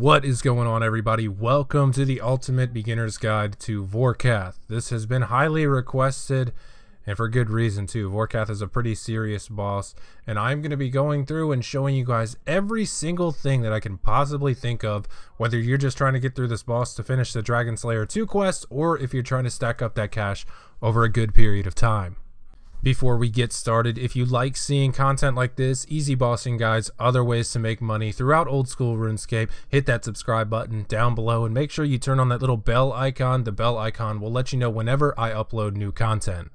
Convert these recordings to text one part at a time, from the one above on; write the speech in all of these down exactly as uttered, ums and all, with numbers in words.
What is going on, everybody? Welcome to the Ultimate Beginner's Guide to Vorkath. This has been highly requested, and for good reason too. Vorkath is a pretty serious boss, and I'm going to be going through and showing you guys every single thing that I can possibly think of, whether you're just trying to get through this boss to finish the Dragon Slayer two quest, or if you're trying to stack up that cash over a good period of time. Before we get started, if you like seeing content like this, easy bossing guides, other ways to make money throughout Old School RuneScape, hit that subscribe button down below and make sure you turn on that little bell icon. The bell icon will let you know whenever I upload new content.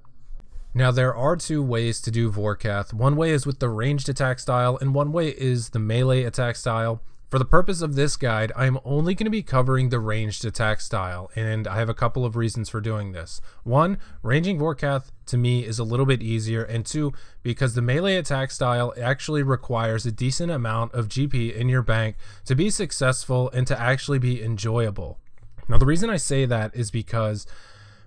Now, there are two ways to do Vorkath. One way is with the ranged attack style and one way is the melee attack style. For the purpose of this guide, I am only going to be covering the ranged attack style, and I have a couple of reasons for doing this. One, ranging Vorkath to me is a little bit easier, and two, because the melee attack style actually requires a decent amount of G P in your bank to be successful and to actually be enjoyable. Now, the reason I say that is because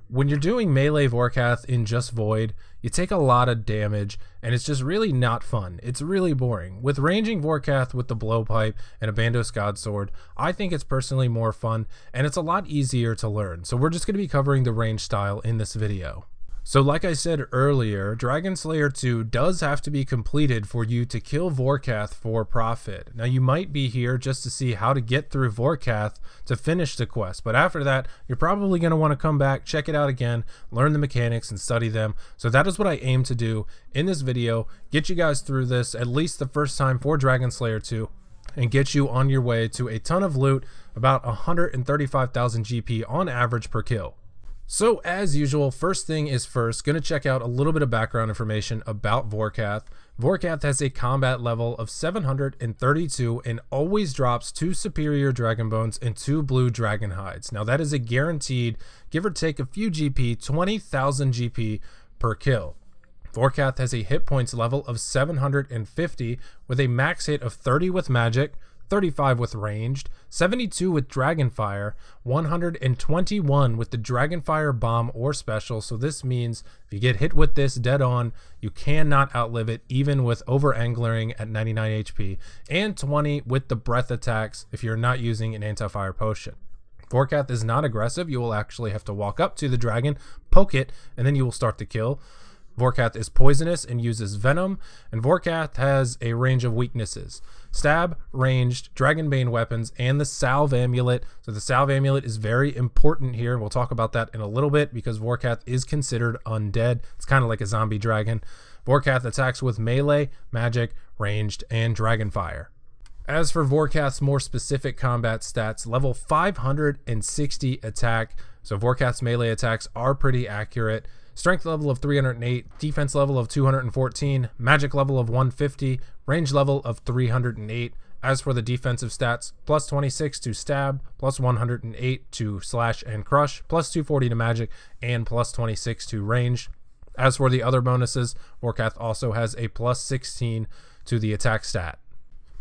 when you're doing melee Vorkath in just Void, you take a lot of damage and it's just really not fun. It's really boring. With ranging Vorkath with the blowpipe and a Bandos Godsword, I think it's personally more fun and it's a lot easier to learn. So we're just going to be covering the range style in this video. So like I said earlier, Dragon Slayer two does have to be completed for you to kill Vorkath for profit. Now, you might be here just to see how to get through Vorkath to finish the quest, but after that you're probably going to want to come back, check it out again, learn the mechanics and study them. So that is what I aim to do in this video, get you guys through this at least the first time for Dragon Slayer two and get you on your way to a ton of loot, about one hundred thirty-five thousand G P on average per kill. So as usual, first thing is first, going to check out a little bit of background information about Vorkath. Vorkath has a combat level of seven hundred thirty-two and always drops two superior dragon bones and two blue dragon hides. Now that is a guaranteed, give or take a few G P, twenty thousand G P per kill. Vorkath has a hit points level of seven hundred fifty with a max hit of thirty with magic, thirty-five with ranged, seventy-two with dragonfire, one hundred twenty-one with the dragonfire bomb or special. So this means if you get hit with this dead on, you cannot outlive it, even with over anglering at ninety-nine H P, and twenty with the breath attacks if you're not using an anti-fire potion. Vorkath is not aggressive. You will actually have to walk up to the dragon, poke it, and then you will start the kill. Vorkath is poisonous and uses venom, and Vorkath has a range of weaknesses: stab, ranged, Dragon Bane weapons, and the Salve Amulet. So the Salve Amulet is very important here. We'll talk about that in a little bit because Vorkath is considered undead. It's kind of like a zombie dragon. Vorkath attacks with melee, magic, ranged, and dragonfire. As for Vorkath's more specific combat stats, level five hundred sixty attack. So Vorkath's melee attacks are pretty accurate. Strength level of three hundred eight, defense level of two hundred fourteen, magic level of one hundred fifty, range level of three hundred eight. As for the defensive stats, plus twenty-six to stab, plus one hundred eight to slash and crush, plus two hundred forty to magic, and plus twenty-six to range. As for the other bonuses, Vorkath also has a plus sixteen to the attack stat.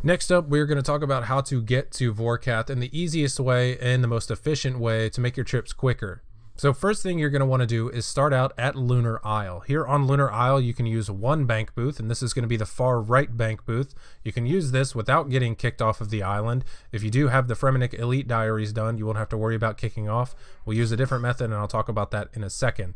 Next up, we're going to talk about how to get to Vorkath and the easiest way and the most efficient way to make your trips quicker. So first thing you're going to want to do is start out at Lunar Isle. Here on Lunar Isle, you can use one bank booth, and this is going to be the far right bank booth. You can use this without getting kicked off of the island. If you do have the Fremennik Elite Diaries done, you won't have to worry about kicking off. We'll use a different method, and I'll talk about that in a second.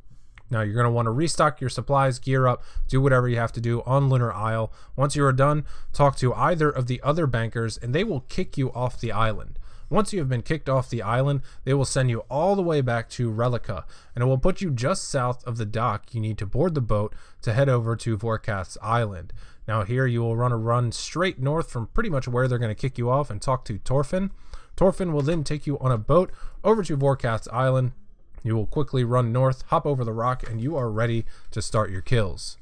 Now you're going to want to restock your supplies, gear up, do whatever you have to do on Lunar Isle. Once you are done, talk to either of the other bankers, and they will kick you off the island. Once you have been kicked off the island, they will send you all the way back to Relica, and it will put you just south of the dock you need to board the boat to head over to Vorkath's Island. Now here you will run a run straight north from pretty much where they're going to kick you off and talk to Torfin. Torfin will then take you on a boat over to Vorkath's Island. You will quickly run north, hop over the rock, and you are ready to start your kills.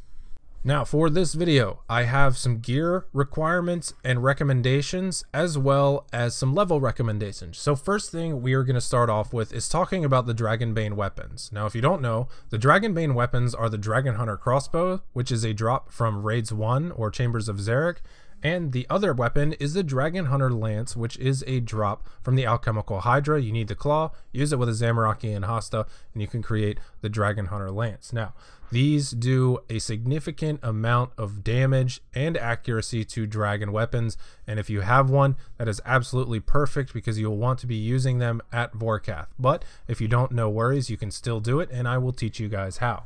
Now for this video, I have some gear requirements and recommendations, as well as some level recommendations. So first thing we are going to start off with is talking about the Dragon Bane weapons. Now if you don't know, the Dragon Bane weapons are the Dragonhunter crossbow, which is a drop from Raids one or Chambers of Zarek, And the other weapon is the Dragonhunter Lance, which is a drop from the Alchemical Hydra. You need the claw, use it with a Zamorakian and Hasta, and you can create the Dragonhunter Lance. Now, these do a significant amount of damage and accuracy to dragon weapons, and if you have one, that is absolutely perfect because you'll want to be using them at Vorkath. But if you don't, no worries, you can still do it, and I will teach you guys how.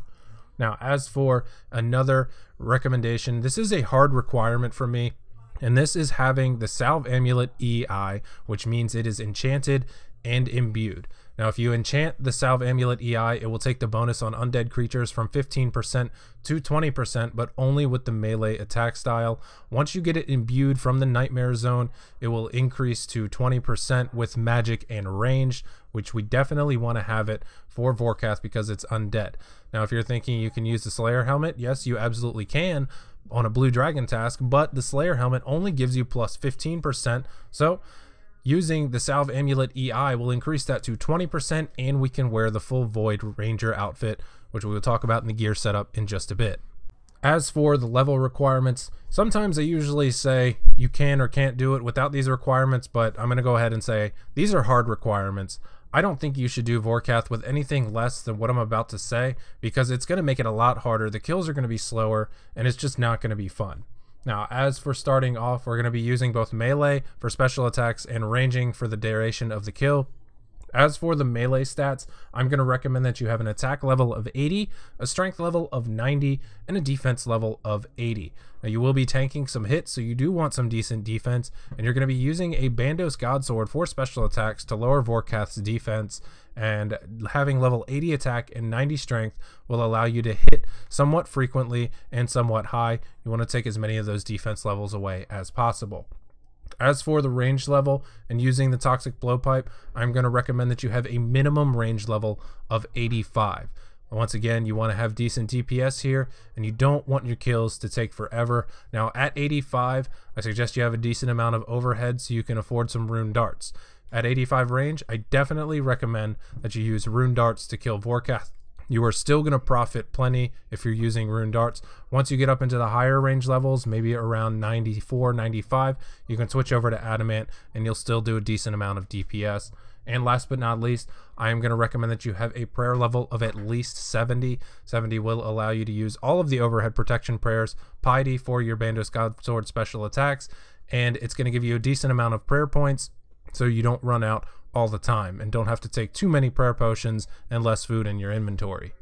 Now, as for another recommendation, this is a hard requirement for me, and this is having the Salve Amulet E I, which means it is enchanted and imbued. Now, if you enchant the Salve Amulet E I, it will take the bonus on undead creatures from fifteen percent to twenty percent, but only with the melee attack style. Once you get it imbued from the Nightmare Zone, it will increase to twenty percent with magic and range, which we definitely want to have it for Vorkath because it's undead. Now, if you're thinking you can use the Slayer Helmet, yes, you absolutely can on a Blue Dragon task, but the Slayer Helmet only gives you plus fifteen percent, so using the Salve Amulet E I will increase that to twenty percent, and we can wear the full Void Ranger outfit, which we will talk about in the gear setup in just a bit. As for the level requirements, sometimes I usually say you can or can't do it without these requirements, but I'm going to go ahead and say these are hard requirements. I don't think you should do Vorkath with anything less than what I'm about to say, because it's going to make it a lot harder, the kills are going to be slower, and it's just not going to be fun. Now, as for starting off, we're going to be using both melee for special attacks and ranging for the duration of the kill. As for the melee stats, I'm going to recommend that you have an attack level of eighty, a strength level of ninety, and a defense level of eighty. Now, you will be tanking some hits, so you do want some decent defense, and you're going to be using a Bandos Godsword for special attacks to lower Vorkath's defense, and having level eighty attack and ninety strength will allow you to hit somewhat frequently and somewhat high. You want to take as many of those defense levels away as possible. As for the range level and using the Toxic Blowpipe, I'm going to recommend that you have a minimum range level of eighty-five. Once again, you want to have decent D P S here, and you don't want your kills to take forever. Now, at eighty-five, I suggest you have a decent amount of overhead so you can afford some rune darts. At eighty-five range, I definitely recommend that you use rune darts to kill Vorkath. You are still going to profit plenty if you're using rune darts. Once you get up into the higher range levels, maybe around ninety-four, ninety-five, you can switch over to adamant and you'll still do a decent amount of D P S. And last but not least, I am going to recommend that you have a prayer level of at least seventy. seventy will allow you to use all of the overhead protection prayers, piety for your Bandos Godsword special attacks, and it's going to give you a decent amount of prayer points so you don't run out all the time and don't have to take too many prayer potions and less food in your inventory.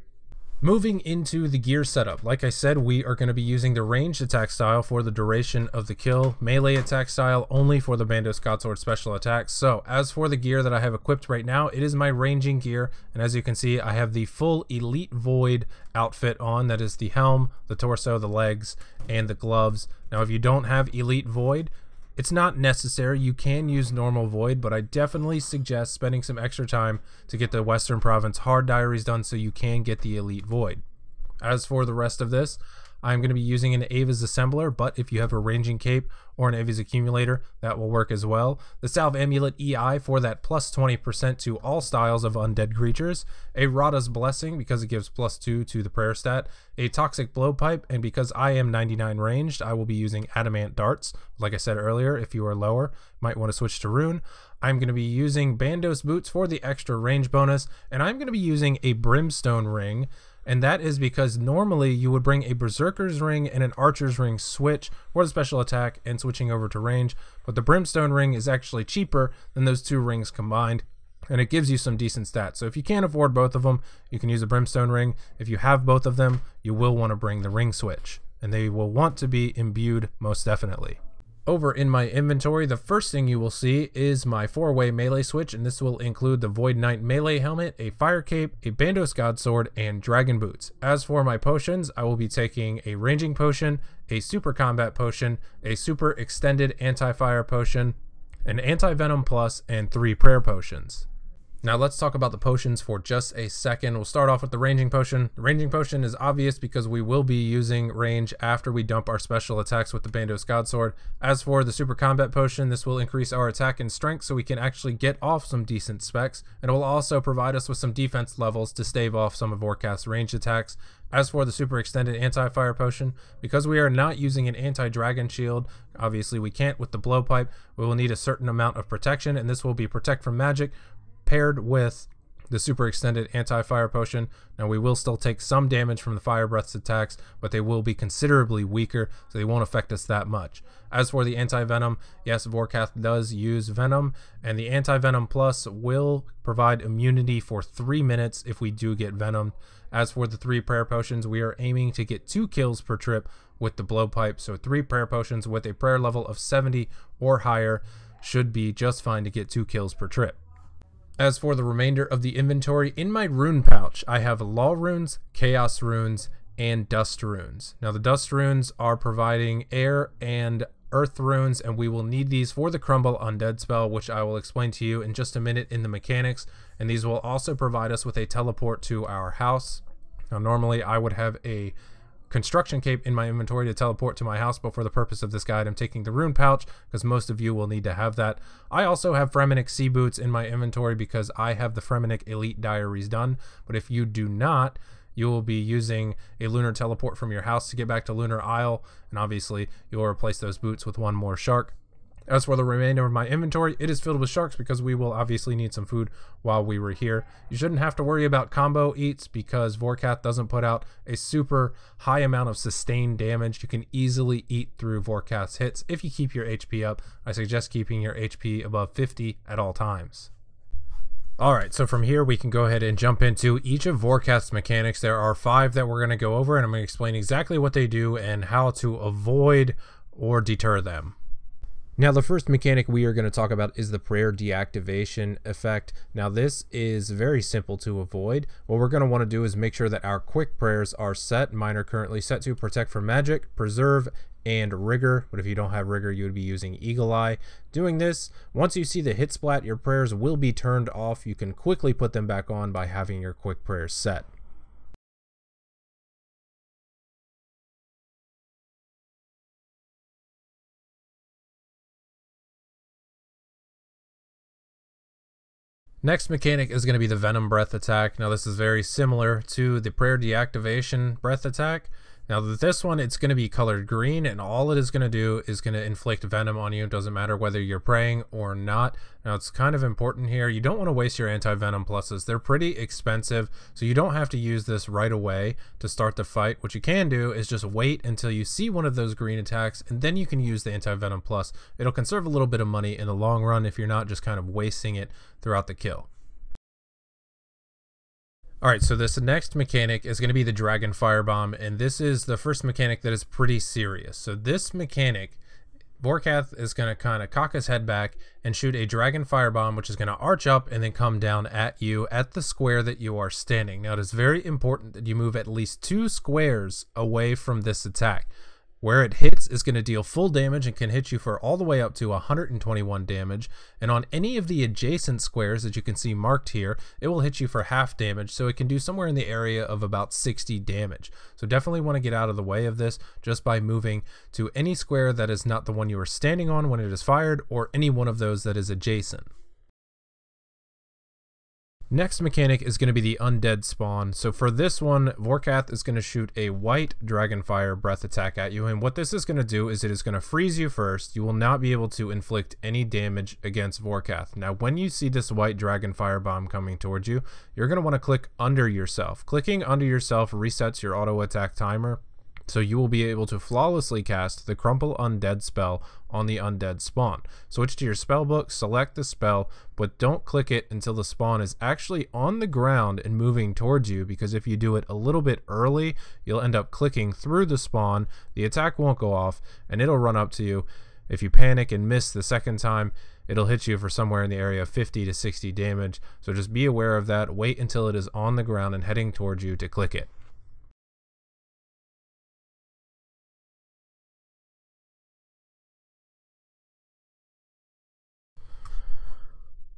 Moving into the gear setup, like I said, we are going to be using the ranged attack style for the duration of the kill, melee attack style only for the Bandos Godsword special attacks. So as for the gear that I have equipped right now, it is my ranging gear, and as you can see, I have the full Elite Void outfit on. That is the helm, the torso, the legs, and the gloves. Now, if you don't have Elite Void, it's not necessary. You can use normal Void, but I definitely suggest spending some extra time to get the Western Province Hard Diaries done so you can get the Elite Void. As for the rest of this, I'm going to be using an Ava's Assembler, but if you have a Ranging Cape or an Ava's Accumulator, that will work as well. The Salve Amulet E I for that plus twenty percent to all styles of undead creatures. A Rada's Blessing because it gives plus two to the prayer stat. A Toxic Blowpipe, and because I am ninety-nine ranged, I will be using adamant darts. Like I said earlier, if you are lower, might want to switch to rune. I'm going to be using Bandos Boots for the extra range bonus, and I'm going to be using a Brimstone Ring. And that is because normally you would bring a Berserker's ring and an Archer's ring switch for the special attack and switching over to range, but the Brimstone ring is actually cheaper than those two rings combined, and it gives you some decent stats. So if you can't afford both of them, you can use a Brimstone ring. If you have both of them, you will want to bring the ring switch, and they will want to be imbued most definitely. Over in my inventory, the first thing you will see is my four-way melee switch, and this will include the Void Knight melee helmet, a fire cape, a Bandos Godsword, and dragon boots. As for my potions, I will be taking a ranging potion, a super combat potion, a super extended anti-fire potion, an anti-venom plus, and three prayer potions. Now let's talk about the potions for just a second. We'll start off with the ranging potion. The ranging potion is obvious because we will be using range after we dump our special attacks with the Bandos Godsword. As for the super combat potion, this will increase our attack and strength so we can actually get off some decent specs, and it will also provide us with some defense levels to stave off some of Vorkath's range attacks. As for the super extended anti-fire potion, because we are not using an anti-dragon shield, obviously we can't with the blowpipe, we will need a certain amount of protection, and this will be protect from magic paired with the super extended anti-fire potion. Now we will still take some damage from the fire breath's attacks, but they will be considerably weaker, so they won't affect us that much. As for the anti-venom, yes, Vorkath does use venom, and the anti-venom plus will provide immunity for three minutes if we do get venomed. As for the three prayer potions, we are aiming to get two kills per trip with the blowpipe, so three prayer potions with a prayer level of seventy or higher should be just fine to get two kills per trip. As for the remainder of the inventory, in my rune pouch, I have Law Runes, Chaos Runes, and Dust Runes. Now the Dust Runes are providing Air and Earth Runes, and we will need these for the Crumble Undead spell, which I will explain to you in just a minute in the mechanics, and these will also provide us with a teleport to our house. Now normally I would have a construction cape in my inventory to teleport to my house, but for the purpose of this guide I'm taking the rune pouch because most of you will need to have that. I also have Fremennik sea boots in my inventory because I have the Fremennik Elite Diaries done, but if you do not, you will be using a lunar teleport from your house to get back to Lunar Isle, and obviously you will replace those boots with one more shark. As for the remainder of my inventory, it is filled with sharks because we will obviously need some food while we were here. You shouldn't have to worry about combo eats because Vorkath doesn't put out a super high amount of sustained damage. You can easily eat through Vorkath's hits if you keep your H P up. I suggest keeping your H P above fifty at all times. Alright, so from here we can go ahead and jump into each of Vorkath's mechanics. There are five that we're going to go over, and I'm going to explain exactly what they do and how to avoid or deter them. Now the first mechanic we are going to talk about is the prayer deactivation effect. Now this is very simple to avoid. What we're going to want to do is make sure that our quick prayers are set. Mine are currently set to protect from magic, preserve, and rigor, but if you don't have rigor you would be using eagle eye. Doing this, once you see the hit splat, your prayers will be turned off. You can quickly put them back on by having your quick prayers set. Next mechanic is going to be the Venom Breath attack. Now this is very similar to the Prayer Deactivation Breath attack. Now this one, it's going to be colored green, and all it is going to do is going to inflict venom on you. It doesn't matter whether you're praying or not. Now it's kind of important here. You don't want to waste your anti-venom pluses. They're pretty expensive, so you don't have to use this right away to start the fight. What you can do is just wait until you see one of those green attacks, and then you can use the anti-venom plus. It'll conserve a little bit of money in the long run if you're not just kind of wasting it throughout the kill. Alright, so this next mechanic is going to be the Dragon Firebomb, and this is the first mechanic that is pretty serious. So this mechanic, Vorkath is going to kind of cock his head back and shoot a Dragon Firebomb, which is going to arch up and then come down at you at the square that you are standing. Now it is very important that you move at least two squares away from this attack. Where it hits is going to deal full damage and can hit you for all the way up to one hundred twenty-one damage, and on any of the adjacent squares that you can see marked here, it will hit you for half damage, so it can do somewhere in the area of about sixty damage. So definitely want to get out of the way of this just by moving to any square that is not the one you are standing on when it is fired, or any one of those that is adjacent. Next mechanic is going to be the Undead Spawn. So for this one, Vorkath is going to shoot a white Dragonfire Breath attack at you, and what this is going to do is it is going to freeze you first. You will not be able to inflict any damage against Vorkath. Now when you see this white Dragonfire Bomb coming towards you, you're going to want to click under yourself. Clicking under yourself resets your auto attack timer, so you will be able to flawlessly cast the Crumple Undead spell on the Undead Spawn. Switch to your spellbook, select the spell, but don't click it until the spawn is actually on the ground and moving towards you, because if you do it a little bit early, you'll end up clicking through the spawn, the attack won't go off, and it'll run up to you. If you panic and miss the second time, it'll hit you for somewhere in the area of fifty to sixty damage, so just be aware of that. Wait until it is on the ground and heading towards you to click it.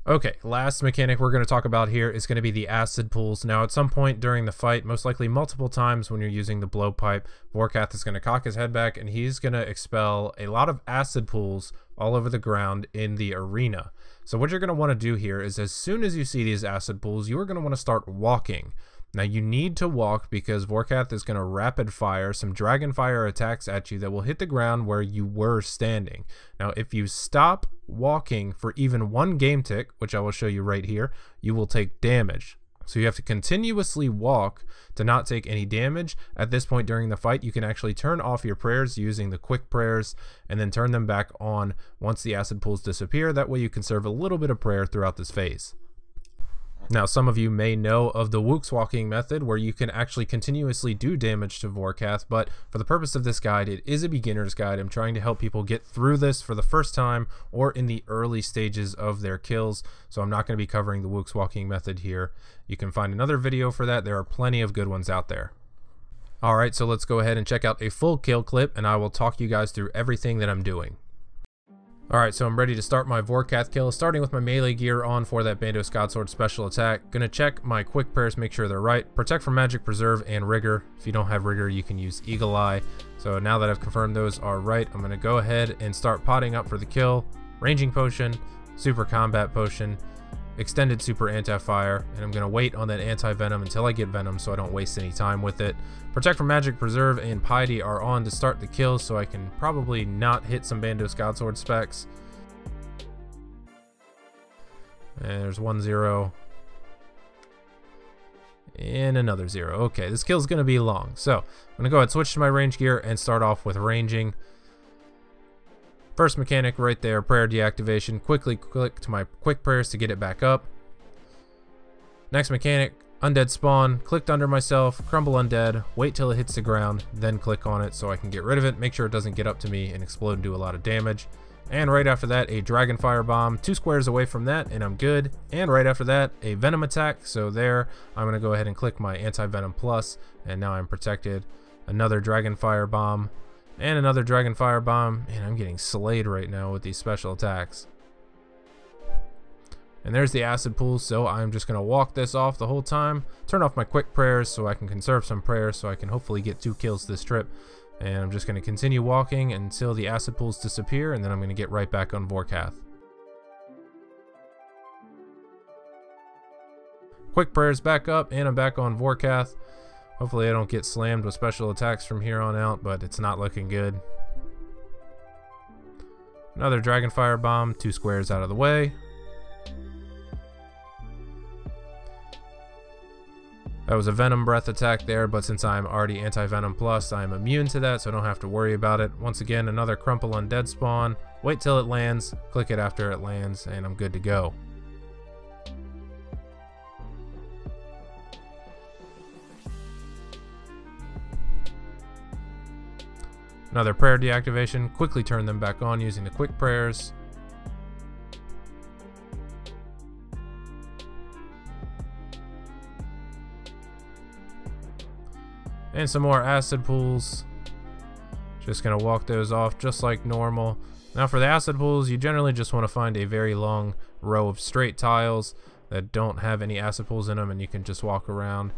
Okay, last mechanic we're going to talk about here is going to be the acid pools. Now at some point during the fight, most likely multiple times when you're using the blowpipe, Vorkath is going to cock his head back and he's going to expel a lot of acid pools all over the ground in the arena. So what you're going to want to do here is as soon as you see these acid pools, you are going to want to start walking. Now you need to walk because Vorkath is going to rapid fire some dragon fire attacks at you that will hit the ground where you were standing. Now if you stop walking for even one game tick, which I will show you right here, you will take damage. So you have to continuously walk to not take any damage. At this point during the fight, you can actually turn off your prayers using the quick prayers and then turn them back on once the acid pools disappear. That way you conserve a little bit of prayer throughout this phase. Now, some of you may know of the Wook's walking method where you can actually continuously do damage to Vorkath, but for the purpose of this guide, it is a beginner's guide. I'm trying to help people get through this for the first time or in the early stages of their kills, so I'm not going to be covering the Wook's walking method here. You can find another video for that. There are plenty of good ones out there. Alright, so let's go ahead and check out a full kill clip, and I will talk you guys through everything that I'm doing. Alright, so I'm ready to start my Vorkath kill, starting with my melee gear on for that Bandos Godsword special attack. Gonna check my quick prayers, make sure they're right. Protect from magic, preserve, and rigor. If you don't have rigor, you can use Eagle Eye. So now that I've confirmed those are right, I'm gonna go ahead and start potting up for the kill. Ranging potion, super combat potion, extended super anti-fire, and I'm gonna wait on that anti-venom until I get venom so I don't waste any time with it. Protect from magic, preserve, and piety are on to start the kill, so I can probably not hit some Bandos Godsword specs. And there's one zero and another zero. Okay, this kill's gonna be long, so I'm gonna go ahead and switch to my range gear and start off with ranging. First mechanic right there, prayer deactivation. Quickly click to my quick prayers to get it back up. Next mechanic, undead spawn. Clicked under myself, crumble undead, wait till it hits the ground, then click on it so I can get rid of it, make sure it doesn't get up to me and explode and do a lot of damage. And right after that, a dragon fire bomb, two squares away from that, and I'm good. And right after that, a venom attack. So there, I'm gonna go ahead and click my anti-venom plus, and now I'm protected. Another dragon fire bomb. And another dragon fire bomb. Man, I'm getting slayed right now with these special attacks. And there's the acid pool, so I'm just going to walk this off the whole time. Turn off my quick prayers so I can conserve some prayers so I can hopefully get two kills this trip. And I'm just going to continue walking until the acid pools disappear, and then I'm going to get right back on Vorkath. Quick prayers back up, and I'm back on Vorkath. Hopefully I don't get slammed with special attacks from here on out, but it's not looking good. Another dragon fire bomb, two squares out of the way. That was a venom breath attack there, but since I'm already anti-venom plus, I'm immune to that, so I don't have to worry about it. Once again, another crumple undead spawn. Wait till it lands, click it after it lands, and I'm good to go. Another prayer deactivation, quickly turn them back on using the quick prayers. And some more acid pools. Just gonna walk those off just like normal. Now for the acid pools, you generally just wanna find a very long row of straight tiles that don't have any acid pools in them, and you can just walk around.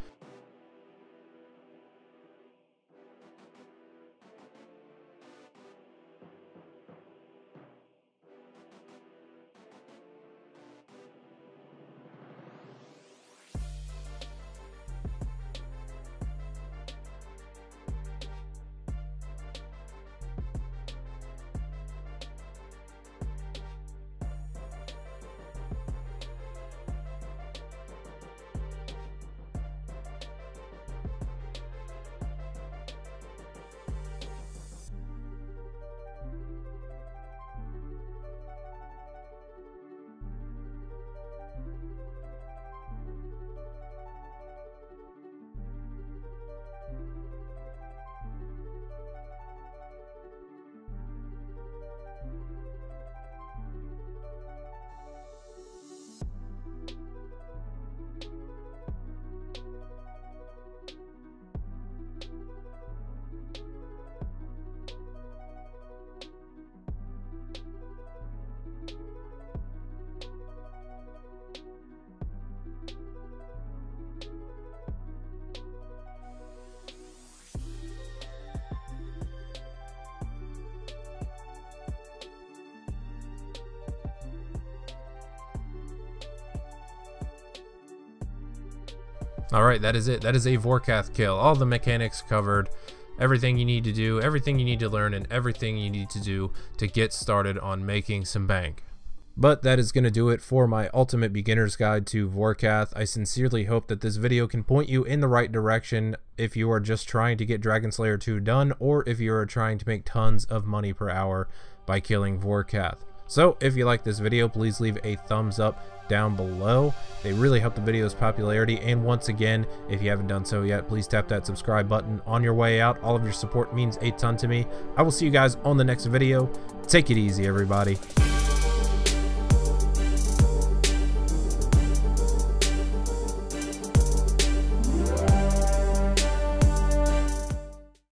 Alright, that is it. That is a Vorkath kill. All the mechanics covered, everything you need to do, everything you need to learn, and everything you need to do to get started on making some bank. But that is going to do it for my ultimate beginner's guide to Vorkath. I sincerely hope that this video can point you in the right direction if you are just trying to get Dragon Slayer two done, or if you are trying to make tons of money per hour by killing Vorkath. So if you like this video, please leave a thumbs up down below. They really help the video's popularity, and once again, if you haven't done so yet, please tap that subscribe button on your way out. All of your support means a ton to me. I will see you guys on the next video. Take it easy, everybody.